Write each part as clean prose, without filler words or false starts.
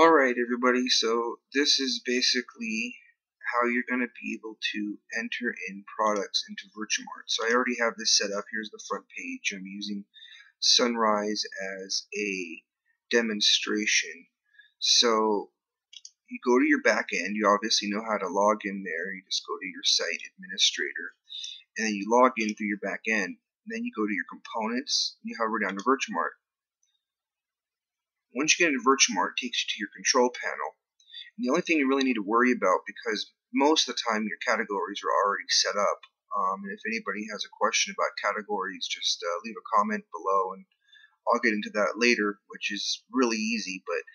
Alright everybody, so this is basically how you're going to be able to enter in products into VirtueMart. So I already have this set up. Here's the front page. I'm using Sunrise as a demonstration. So you go to your back end. You obviously know how to log in there. You just go to your site administrator, and then you log in through your back end. And then you go to your components, and you hover down to VirtueMart. Once you get into VirtueMart, it takes you to your control panel. And the only thing you really need to worry about, because most of the time your categories are already set up, and if anybody has a question about categories, just leave a comment below, and I'll get into that later, which is really easy. But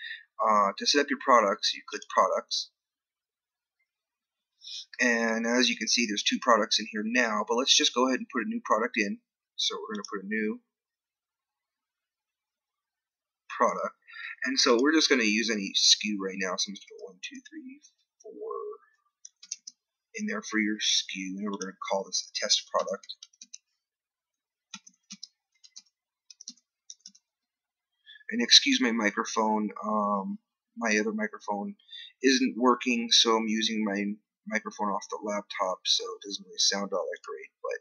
to set up your products, you click Products. And as you can see, there's two products in here now, but let's just go ahead and put a new product in. So we're going to put a new product. And so we're just going to use any SKU right now. So I'm just going to put 1, 2, 3, 4 in there for your SKU. And we're going to call this a test product. And excuse my microphone. My other microphone isn't working, so I'm using my microphone off the laptop, so it doesn't really sound all that great. But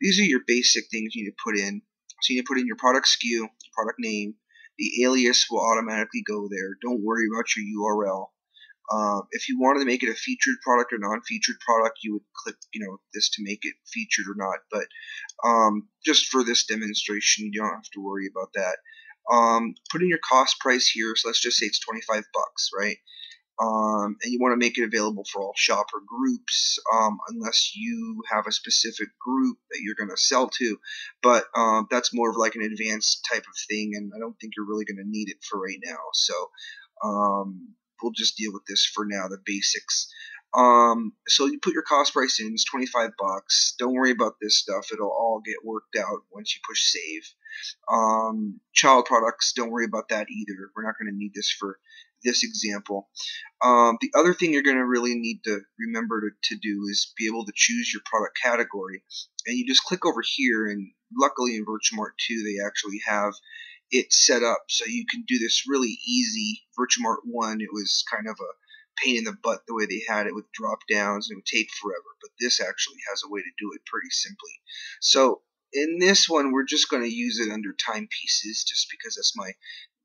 these are your basic things you need to put in. So you need to put in your product SKU, product name. The alias will automatically go there. Don't worry about your URL. If you wanted to make it a featured product or non-featured product, you would click, this to make it featured or not. But just for this demonstration, you don't have to worry about that. Put in your cost price here. So let's just say it's $25, right? And you want to make it available for all shopper groups, unless you have a specific group that you're going to sell to. But that's more of like an advanced type of thing, and I don't think you're really going to need it for right now. So we'll just deal with this for now, the basics. So you put your cost price in, it's $25. Don't worry about this stuff. It'll all get worked out once you push save. Child products, don't worry about that either. We're not going to need this for this example. The other thing you're going to really need to remember to do is be able to choose your product category. And you just click over here, and luckily in VirtueMart 2 they actually have it set up, so you can do this really easy. VirtueMart 1, it was kind of a pain in the butt the way they had it with drop downs, and it would take forever, but this actually has a way to do it pretty simply. So in this one we're just going to use it under timepieces, just because that's my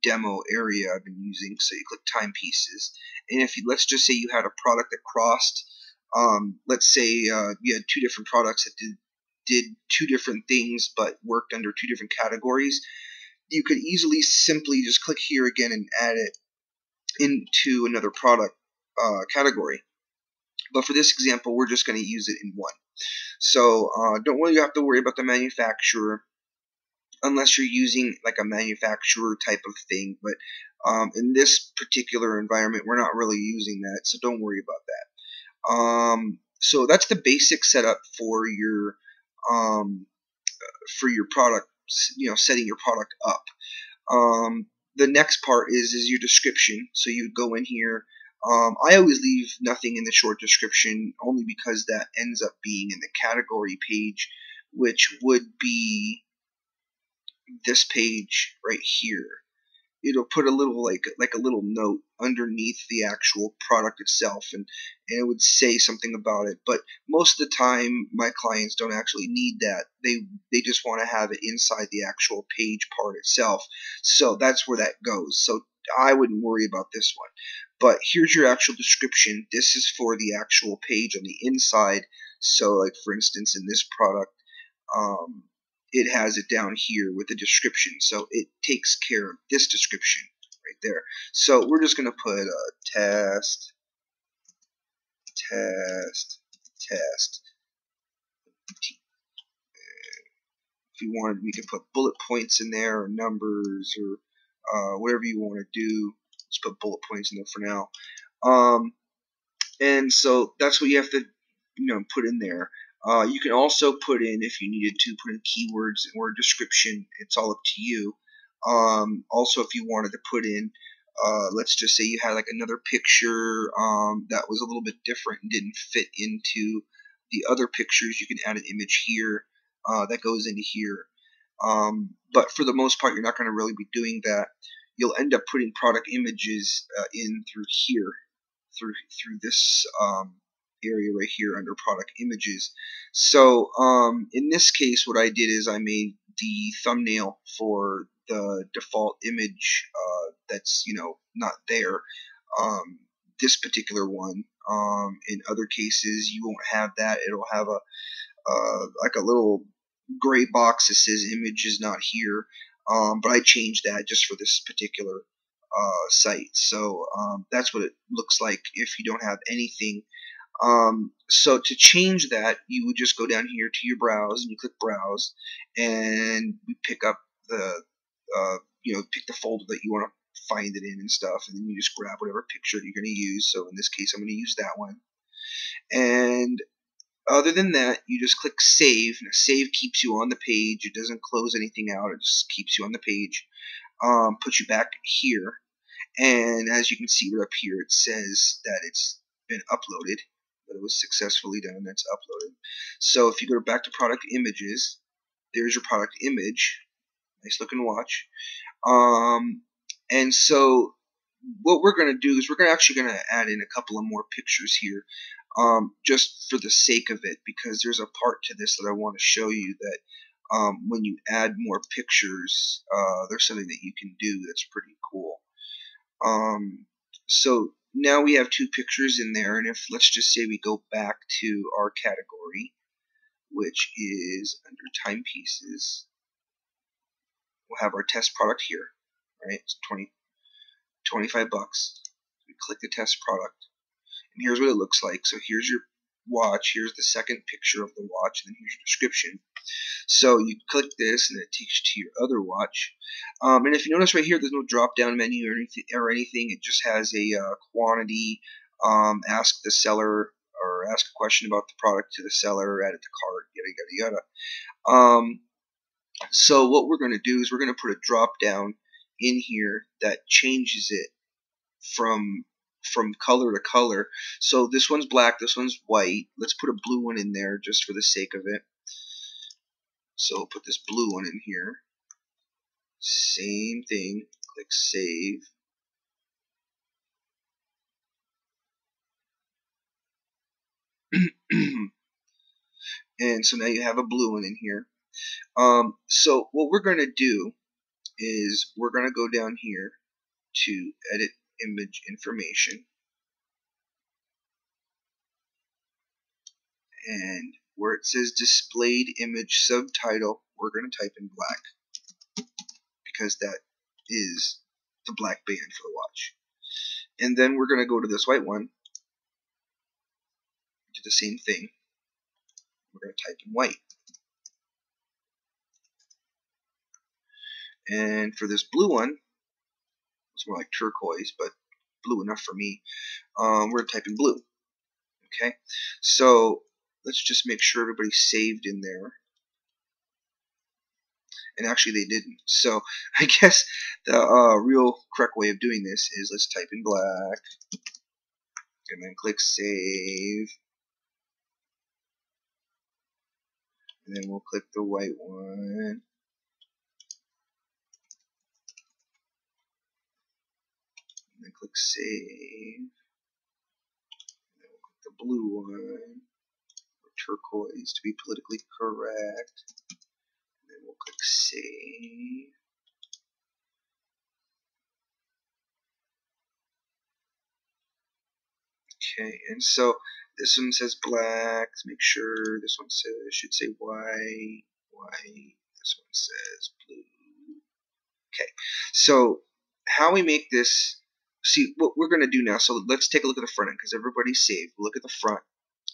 demo area I've been using. So you click timepieces, and if you, let's just say you had a product that crossed, let's say you had two different products that did two different things but worked under two different categories, you could easily simply just click here again and add it into another product category. But for this example we're just going to use it in one. So don't really have to worry about the manufacturer, unless you're using like a manufacturer type of thing. But in this particular environment we're not really using that, so don't worry about that. So that's the basic setup for your product, setting your product up. The next part is your description. So you would go in here. I always leave nothing in the short description, only because that ends up being in the category page, which would be this page right here. It'll put a little like a little note underneath the actual product itself, and it would say something about it. But most of the time my clients don't actually need that. They just want to have it inside the actual page part itself. So that's where that goes. So I wouldn't worry about this one. But here's your actual description. This is for the actual page on the inside. So like for instance in this product, it has it down here with the description, so it takes care of this description right there. So we're just going to put a test. If you wanted, we could put bullet points in there, or numbers, or whatever you want to do. Let's put bullet points in there for now. And so that's what you have to put in there. You can also put in, if you needed to, put in keywords or a description. It's all up to you. Also, if you wanted to put in, let's just say you had like another picture that was a little bit different and didn't fit into the other pictures, you can add an image here that goes into here. But for the most part, you're not going to really be doing that. you'll end up putting product images in through here, through this area right here under product images. So in this case, what I did is I made the thumbnail for the default image that's, you know, not there, this particular one. In other cases, you won't have that. It'll have a like a little gray box that says image is not here. But I changed that just for this particular site. So that's what it looks like if you don't have anything. So to change that, you would just go down here to your browse and you click browse, and you pick up the pick the folder that you want to find it in and stuff, and then you just grab whatever picture you're going to use. So in this case, I'm going to use that one. And other than that, you just click save. Now, save keeps you on the page. It doesn't close anything out. It just keeps you on the page. Puts you back here. And as you can see right up here, it says that it's been uploaded, that it was successfully done. That's uploaded. So if you go back to product images, there's your product image. Nice looking watch. And so what we're going to do is we're actually going to add in a couple of more pictures here. Just for the sake of it, because there's a part to this that I want to show you that when you add more pictures, there's something that you can do that's pretty cool. So now we have two pictures in there, and if let's just say we go back to our category, which is under timepieces, we'll have our test product here, right? It's 25 bucks. We click the test product. And here's what it looks like. So here's your watch, here's the second picture of the watch, and then here's your description. So you click this and it takes you to your other watch. And if you notice right here, there's no drop down menu or anything. It just has a quantity, ask the seller, or ask a question about the product to the seller, add it to cart, yada yada yada. So what we're going to do is we're going to put a drop down in here that changes it from color to color. So this one's black, this one's white. Let's put a blue one in there just for the sake of it. So I'll put this blue one in here. Same thing. Click save. And so now you have a blue one in here. So what we're going to do is we're going to go down here to edit image information, and where it says displayed image subtitle, we're going to type in black, because that is the black band for the watch. And then we're going to go to this white one, do the same thing. We're going to type in white. And for this blue one, it's more like turquoise, but blue enough for me. We're typing blue. Okay, so let's just make sure everybody's saved in there. And actually, they didn't. So I guess the real correct way of doing this is let's type in black and then click save. And then we'll click the white one. And click save. And then we'll click the blue one, or turquoise to be politically correct. And then we'll click save. Okay, and so this one says black. Let's make sure this one says should say white. White. This one says blue. Okay, so how we make this. See what we're going to do now, so let's take a look at the front end because everybody's saved. We'll look at the front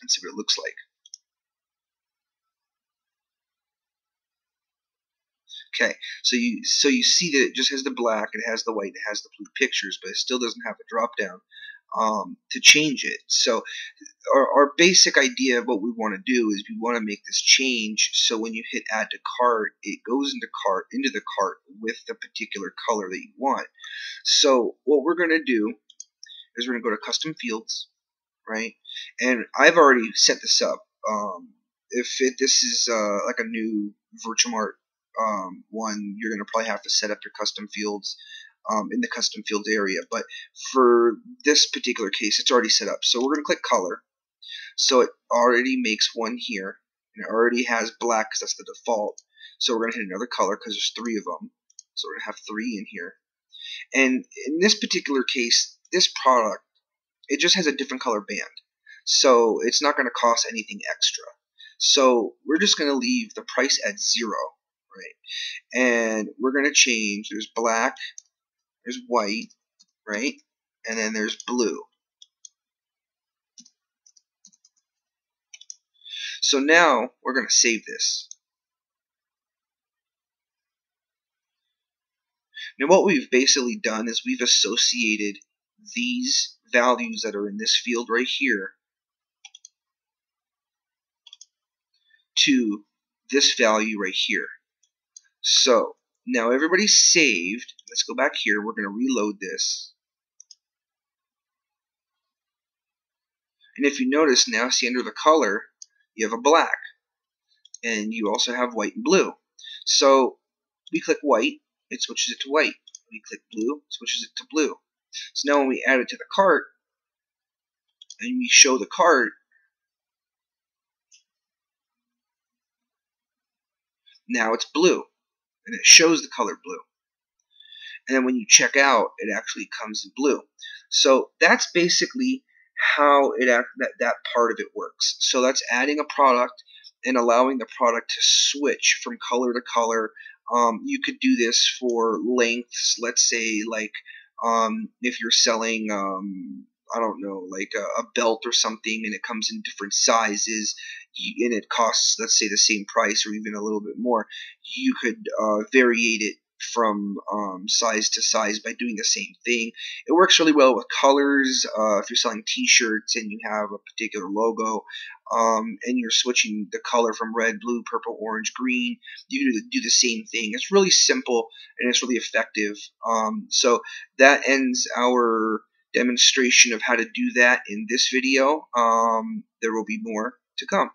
and see what it looks like. Okay, so you see that it just has the black, it has the white, it has the blue pictures, but it still doesn't have a drop down to change it. So our basic idea of what we want to do is we want to make this change so when you hit add to cart, it goes into the cart with the particular color that you want. So what we're going to do is we're going to go to custom fields, right? And I've already set this up. This is like a new VirtueMart one, you're going to probably have to set up your custom fields in the custom field area. But for this particular case, it's already set up. So we're going to click color. So it already makes one here. And it already has black because that's the default. So we're going to hit another color because there's three of them. So we're going to have three in here. And in this particular case, this product, it just has a different color band. So it's not going to cost anything extra. So we're just going to leave the price at 0, right? And we're going to change. There's black, there's white, right? And then there's blue. So now we're going to save this. Now what we've basically done is we've associated these values that are in this field right here to this value right here. So now everybody's saved. Let's go back here. We're going to reload this. And if you notice now, see under the color, you have a black. And you also have white and blue. So we click white, it switches it to white. We click blue, it switches it to blue. So now when we add it to the cart, and we show the cart, now it's blue, and it shows the color blue. And then when you check out, it actually comes in blue. So that's basically how that part of it works. So that's adding a product and allowing the product to switch from color to color. You could do this for lengths, let's say, like if you're selling, I don't know, like a belt or something, and it comes in different sizes, and it costs, let's say, the same price or even a little bit more, you could variate it from size to size by doing the same thing. It works really well with colors. If you're selling t-shirts and you have a particular logo and you're switching the color from red, blue, purple, orange, green, you can do the same thing. It's really simple and it's really effective. So that ends our demonstration of how to do that in this video. There will be more to come.